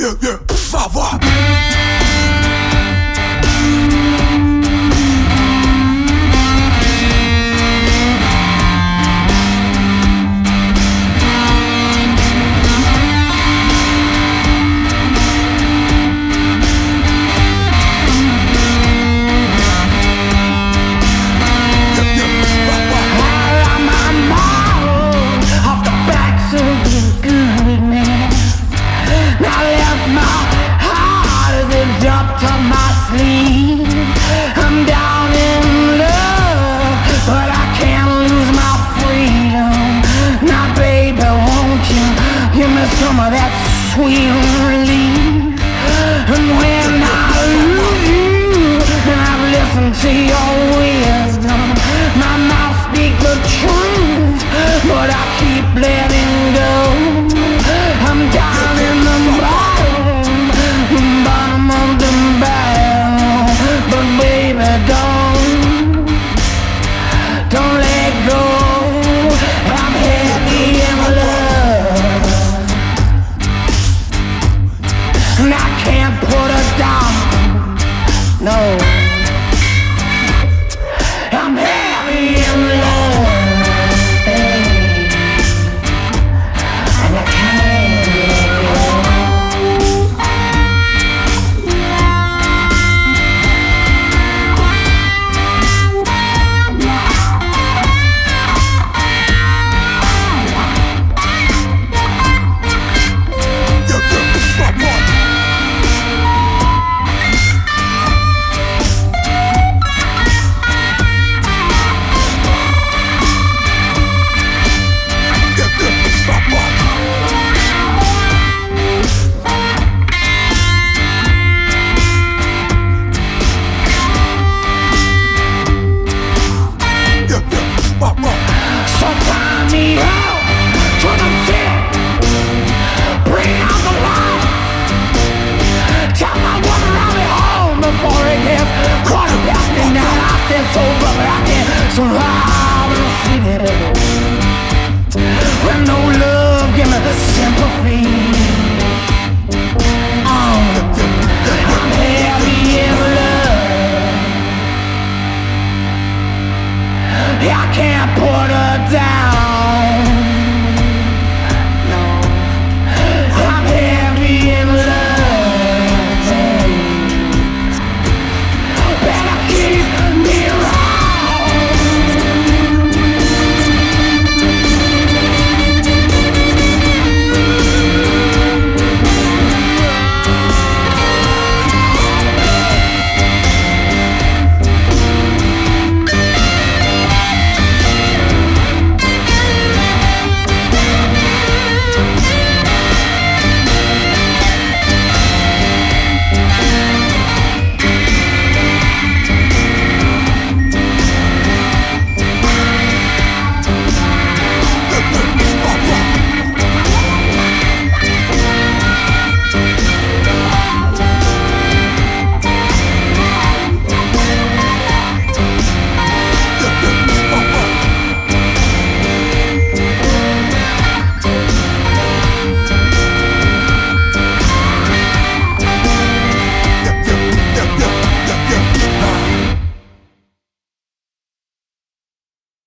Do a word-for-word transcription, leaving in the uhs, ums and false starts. Por favor. Dropped on my sleeve. I'm down in love, but I can't lose my freedom. Now baby, won't you give me some of that sweet relief? And when I lose you, and I've listened to your wisdom, my mouth speaks the truth, but I keep letting go. I'm down in the quarter past midnight, I said, so brother, I can't survive.